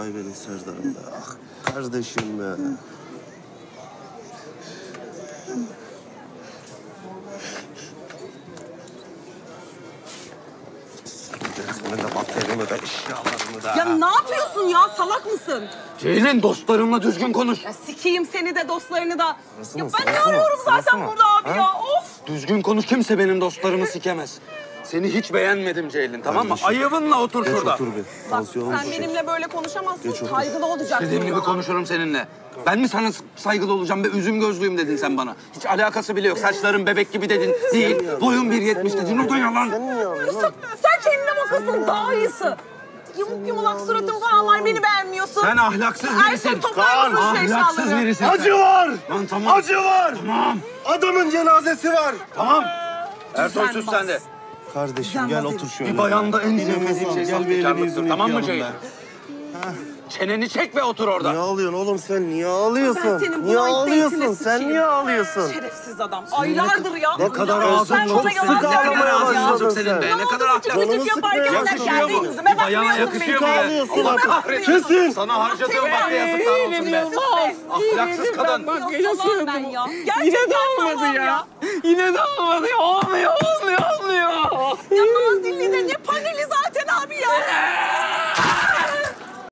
Ay benim Serdar'ım be, ah kardeşim be. Senin de bakterimi de, eşyalarını da. Ya ne yapıyorsun ya, salak mısın? Ceylin, dostlarımla düzgün konuş. Ya sikeyim seni de, dostlarını da. Nasıl, ya ben ne arıyorum zaten burada abi ha? Ya, of! Düzgün konuş, kimse benim dostlarımı sikemez. Seni hiç beğenmedim Ceylin, tamam mı? Ayıbınla otur geç şurada. Otur bir. Bak, sen benimle böyle konuşamazsın, saygılı olacaksın. Dediğim gibi konuşurum seninle. Ben mi sana saygılı olacağım be, üzüm gözlüyüm dedin sen bana. Hiç alakası bile yok, saçların bebek gibi dedin. Değil, boyun 1.70 dedin, o da yalan. Sen kendine bakasın, daha iyisi. Yumuk yumulak suratın falan var, beni beğenmiyorsun. Sen ahlaksız birisin. Kaan, ahlaksız birisin. Acı var, lan, tamam. Acı var. Tamam. Adamın cenazesi var. Tamam. Ertuğrul sus sen de. Kardeşim gel otur şöyle. Bir bayanda en sevmediğim şey sahtekarlıktır, tamam mı Ceylin? Çeneni çek ve otur orada. Niye ağlıyorsun oğlum sen? Niye ağlıyorsun? Niye ağlıyorsun? Sen niye ağlıyorsun? Şerefsiz adam. Aylardır ya. Ne kadar ağzın çok sık ağlamaya başladın sen. Ne kadar ağlamaya başladın sen. Yakışıyor mu? Bir bayana yakışıyor mu? Allah kahretsin. Sana harcadığım vakti yazıklar olsun be. Ahlaksız kadın. Yine de olmadı ya. Yine de olmadı ya. Olmuyor. Ya Nazilli'de ne paneli zaten abi ya.